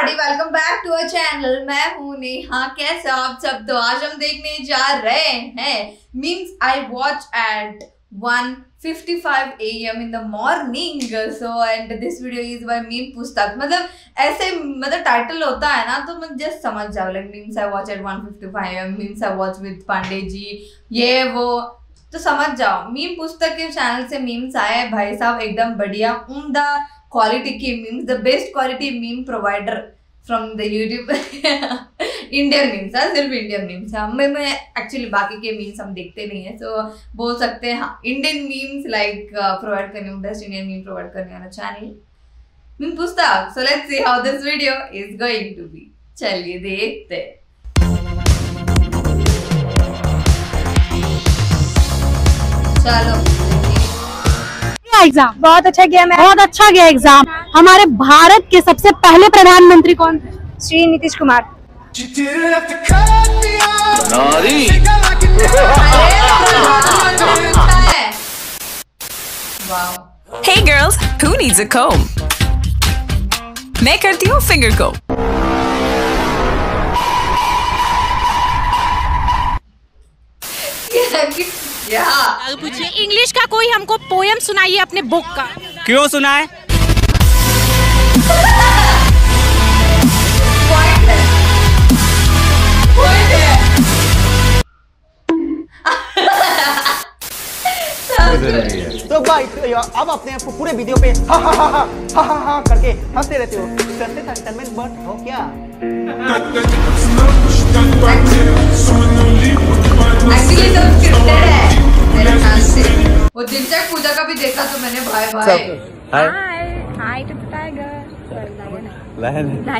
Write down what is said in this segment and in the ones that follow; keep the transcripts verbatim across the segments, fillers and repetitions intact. Everybody, welcome back to our channel. मैं हूं नेहा। कैसे आप सब? तो आज हम देखने जा रहे हैं memes I watch at one fifty five A M in the morning. So and this video is by meme Pustak. मतलब ऐसे मतलब टाइटल होता है ना तो मैं जस्ट समझ जाओ, like memes I watch at one fifty five A M, memes I watch with Pandey ji, ये वो तो समझ जाओ। मीम पुस्तक के चैनल से मीम्स आए भाई साहब, एकदम बढ़िया उम्दा क्वालिटी के memes, the best quality meme provider from the YouTube. Indian memes है, सिर्फ इंडियन मीम्स है। हमें मैं एक्चुअली बाकी के मीम्स हम देखते नहीं हैं, सो so, बोल सकते हैं इंडियन मीम्स लाइक प्रोवाइड करने बेस्ट इंडियन मीम प्रोवाइड करने वाला चैनल मीम पुस्तक। So let's see how this video is going to be. चलिए देखते हैं। चलो एग्जाम बहुत अच्छा गया, मैं बहुत अच्छा गया एग्जाम। हमारे भारत के सबसे पहले प्रधानमंत्री कौन थे? Shri Nitish Kumar. Hey girls, who needs a comb? मैं करती हूँ फिंगर को। Yeah. पूछिए इंग्लिश का कोई हमको पोयम सुनाइए अपने बुक का। क्यों सुनाए? तो भाई अब अपने आपको पूरे वीडियो पे हा हा हा हा हा हा हा करके हंसते रहते हो, करते थकते में बट हो क्या? वो दिलचस्प पूजा का भी देखा तो मैंने। भाई भाई हाय हाय to tiger. Final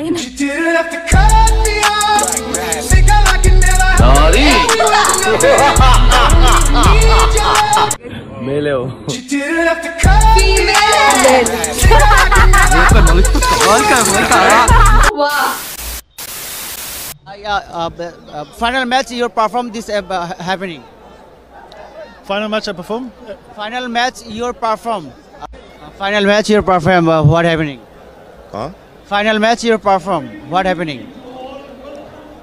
match you perform this happening. Final match I perform? Final match your perform. Final match your perform. Uh, what happening? Huh? Final match your perform. What happening?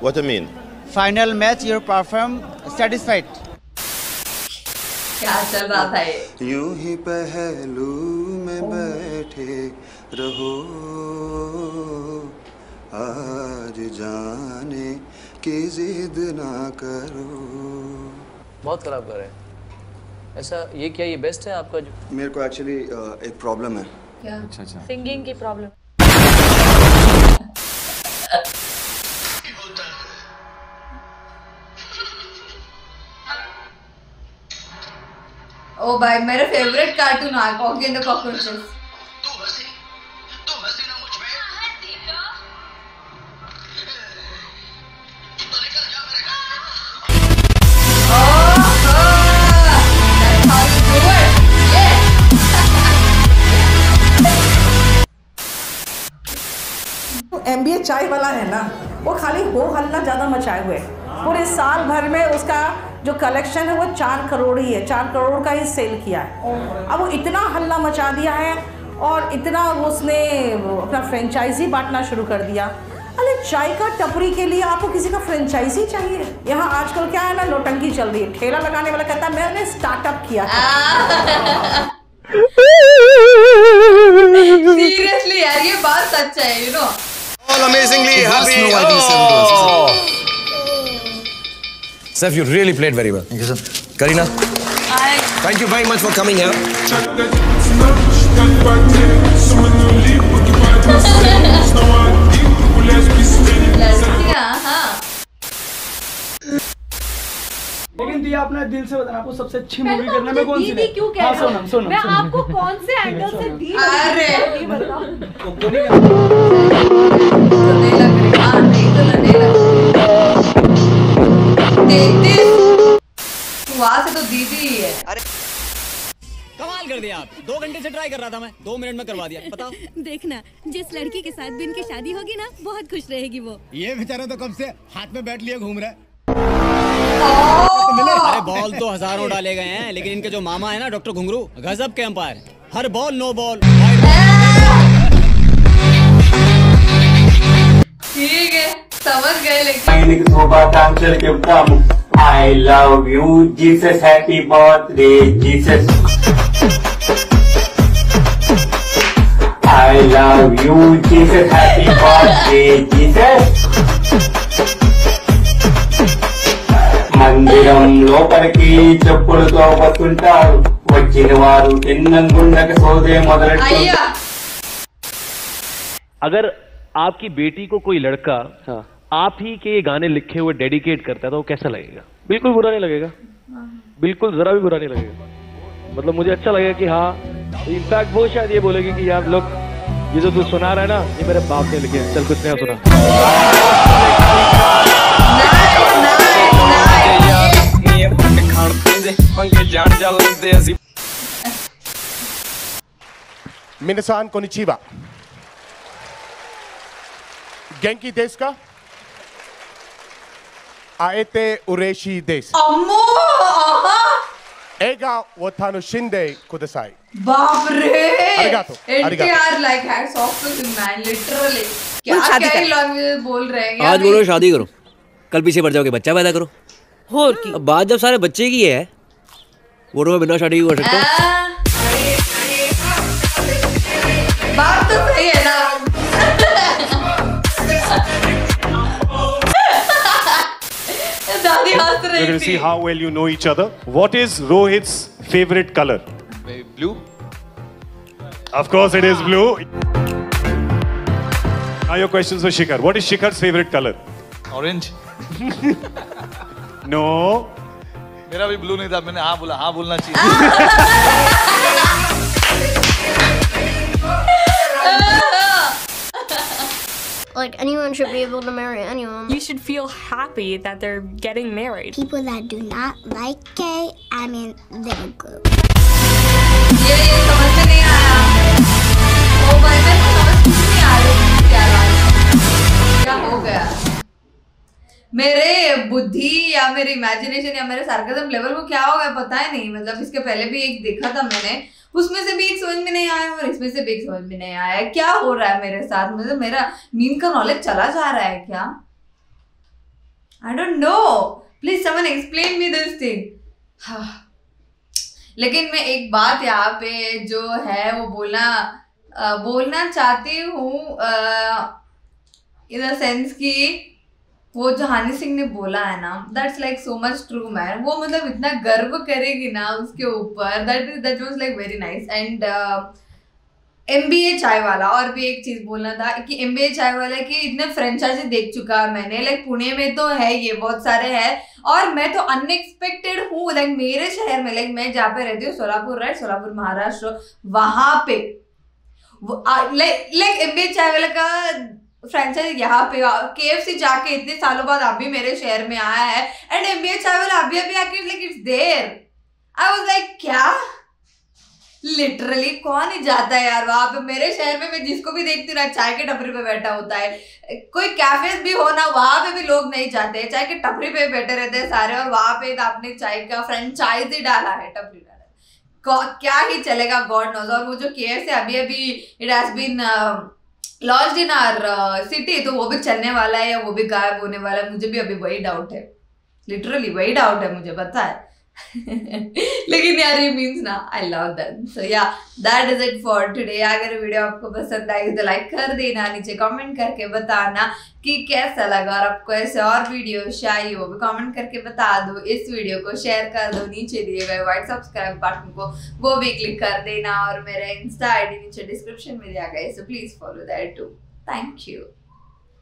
What do you mean? Final match your perform. Satisfied. क्या चल रहा था ये? यूं ही पहलू में बैठे रहो, आज जाने की जिद ना करो। बहुत खराब कर रहे हैं। ऐसा ये क्या, ये बेस्ट है आपका? जो मेरे को एक्चुअली एक प्रॉब्लम है। क्या? अच्छा अच्छा, सिंगिंग की प्रॉब्लम। ओ भाई, मेरा फेवरेट कार्टून है कॉकी एंड द कॉकरोचेस। तू हंसी, तू हंसी ना मुझ पे। एमबीए चाय वाला है ना, वो खाली हो हल्ला ज़्यादा मचाए हुए है। पूरे साल भर में उसका जो कलेक्शन है वो चार करोड़ ही है, चार करोड़ का ही सेल किया है। अब वो इतना हल्ला मचा दिया है और इतना वो उसने अपना फ्रेंचाइजी बांटना शुरू कर दिया। अरे चाय का टपरी के लिए आपको किसी का फ्रेंचाइजी चाहिए? यहाँ आजकल क्या है ना, लोटंकी चल रही है। ठेला लगाने वाला कहता है मैंने स्टार्टअप किया था। सीरियसली यार, ये बात सच है, you know. All amazingly happy. No oh. Sir, you really played very well. Thank you, sir. Karina, I thank you very much for coming here. लेकिन दिया अपना दिल से बताना, आपको सबसे अच्छी मूवी करने में कौन सी लगी? क्यों कह रहे हो? मैं आपको कौन से एंगल से दी? अरे नहीं बताओ। वहाँ से तो दीदी ही है। अरे कमाल कर दिया आप। दो घंटे से ट्राई कर रहा था मैं, दो मिनट में करवा दिया। बताओ देखना, जिस लड़की के साथ भी इनकी शादी होगी ना, बहुत खुश रहेगी वो। ये बेचारा तो कब से हाथ में बैट लिए घूम रहा है। अरे बॉल तो हजारों डाले गए हैं, लेकिन इनके जो मामा है ना डॉक्टर घुंगरू, गजब के अंपायर। हर ball no ball. Phoenix over time shall give them. I love you, Jesus. Happy birthday, Jesus. I love you, Jesus. Happy birthday, Jesus. Mandiram lopariki chappudu avvatuntaru. Vachinavaru tinnangundaku sode modalettu. अगर आपकी बेटी को कोई लड़का हाँ। आप ही के ये गाने लिखे हुए डेडिकेट करता है तो कैसा लगेगा? बिल्कुल बुरा नहीं लगेगा, बिल्कुल जरा भी बुरा नहीं लगेगा। मतलब मुझे अच्छा लगेगा कि हाँ, इनफैक्ट वो शायद ये बोलेगी कि यार लोग ये जो तू सुना रहा है ना, ये मेरे बाप ने लिखे, चल कुछ नया सुना। मिनसान कोनिचीवा Genki deska Aete ureshi desu. Ammo! Ega wo tanoshinde kudasai. Baap re! Arigato. N T R like hats off to the man literally. क्या क्या language बोल रहे हैं? आज बोलो शादी करो, कल पीछे पड़ जाओगे बच्चा पैदा करो। और की बात जब सारे बच्चे की है, वो तो मैं बिना शादी कर सकता हूँ। बात तो सही है ना। We're going to see how well you know each other. What is Rohit's favorite color? Blue. Of course it is blue. Now your questions for Shikhar. What is Shikhar's favorite color? Orange. No. मेरा भी blue नहीं था, मैंने हाँ बोला, हाँ बोलना चाहिए. Like anyone should be able to marry anyone. You should feel happy that they're getting married. People that do not like gay, I mean, they're good. मेरे बुद्धि या मेरे इमेजिनेशन या मेरे सार्केज्म लेवल को क्या होगा पता है नहीं. मतलब इसके पहले भी एक देखा था मैंने, उसमें से भी एक समझ में नहीं आया और इसमें से भी एक समझ में नहीं आया. क्या हो रहा है मेरे साथ? मतलब मेरा मीम का नॉलेज चला जा रहा है क्या? I don't know. Please someone explain me this thing. हाँ. लेकिन मैं एक बात यहाँ पे जो है वो बोलना आ, बोलना चाहती हूँ इन द सेंस कि वो जो हानि सिंह ने बोला है ना, that's like so much true man. वो मतलब इतना गर्व करेगी ना उसके ऊपर, that is that was like very nice. And M B A Chai Wala और भी एक चीज़ बोलना था कि एम बी ए चाय वाला कि इतने फ्रेंचाइजी देख चुका मैंने. लाइक पुणे में तो है ये, बहुत सारे हैं और मैं तो अनएक्सपेक्टेड हूँ. लाइक मेरे शहर में, लाइक मैं जहाँ पे रहती हूँ सोलापुर, राइट, सोलापुर महाराष्ट्र, वहाँ पे like like M B A Chai Wala का फ्रेंचाइज यहाँ पे के एफ सी जाके इतने सालों बाद आप भी मेरे शहर में आया है. And M B A Chai Wala अभी अभी आके like it's there. I was like क्या लिटरली कौन ही जाता है यार वहाँ पे? मेरे शहर में मैं जिसको भी देखती हूँ ना चाय के टपरी पे बैठा होता है. कोई कैफेज भी हो ना, वहाँ पे भी लोग नहीं जाते हैं, चाय के टपरी पे बैठे रहते हैं सारे. और वहाँ पे आपने चाय का फ्रेंचाइज ही डाला है, टपरी डाला है, क्या ही चलेगा गॉड नोज. और वो जो के एफ सी है अभी अभी it has been launched in our city, तो वो भी चलने वाला है या वो भी गायब होने वाला है? मुझे भी अभी वही डाउट है, लिटरली वही डाउट है मुझे, पता है. लेकिन यार ये मीम्स ना, I love that. So yeah that is it for today. अगर वीडियो आपको पसंद आए तो लाइक कर देना, नीचे कमेंट करके बताना कि कैसा लगा. और आपको ऐसे और वीडियो चाहिए वो भी कमेंट करके बता दो. इस वीडियो को शेयर कर दो, नीचे दिए गए व्हाइट सब्सक्राइब बटन को वो भी क्लिक कर देना. और मेरा इंस्टा आई डी नीचे डिस्क्रिप्शन में दिया गया, so please follow that too. Thank you.